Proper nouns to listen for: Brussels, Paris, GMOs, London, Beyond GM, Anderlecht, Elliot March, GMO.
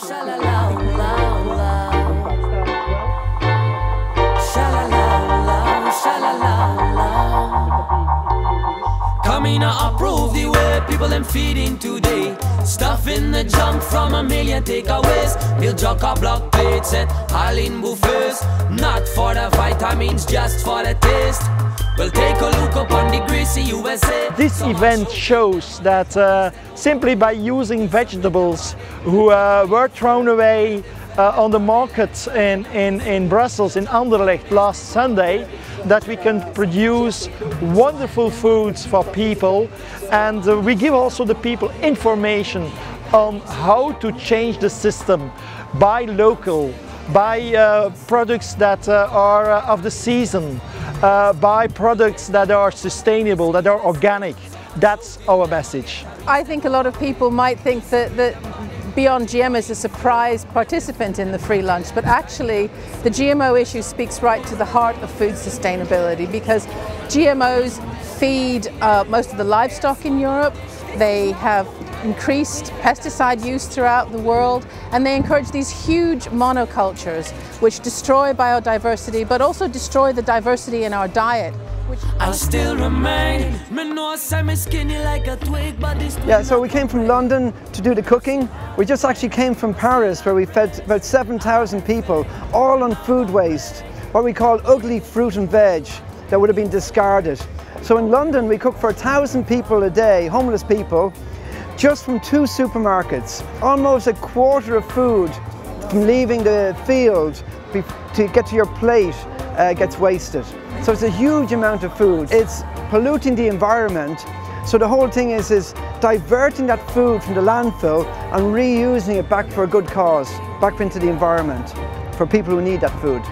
Coming out, approve the way people them feeding today. Stuff in the junk from a million takeaways. Pill junk or block plates and all in buffets. Not for the vitamins, just for the taste. Well, take a look upon the greasy USA. This event shows that simply by using vegetables who were thrown away on the market in Brussels, in Anderlecht last Sunday, that we can produce wonderful foods for people, and we give also the people information on how to change the system, buy local, buy products that are of the season, buy products that are sustainable, that are organic. That's our message. I think a lot of people might think that Beyond GM is a surprise participant in the free lunch, but actually the GMO issue speaks right to the heart of food sustainability, because GMOs feed most of the livestock in Europe. They have increased pesticide use throughout the world, and they encourage these huge monocultures which destroy biodiversity but also destroy the diversity in our diet. I still remain. Yeah, so we came from London to do the cooking. We just actually came from Paris, where we fed about 7,000 people, all on food waste, what we call ugly fruit and veg that would have been discarded. So in London we cook for 1,000 people a day, homeless people, just from 2 supermarkets. Almost a quarter of food from leaving the field to get to your plate gets wasted. So it's a huge amount of food. It's polluting the environment. So the whole thing is diverting that food from the landfill and reusing it back for a good cause, back into the environment for people who need that food.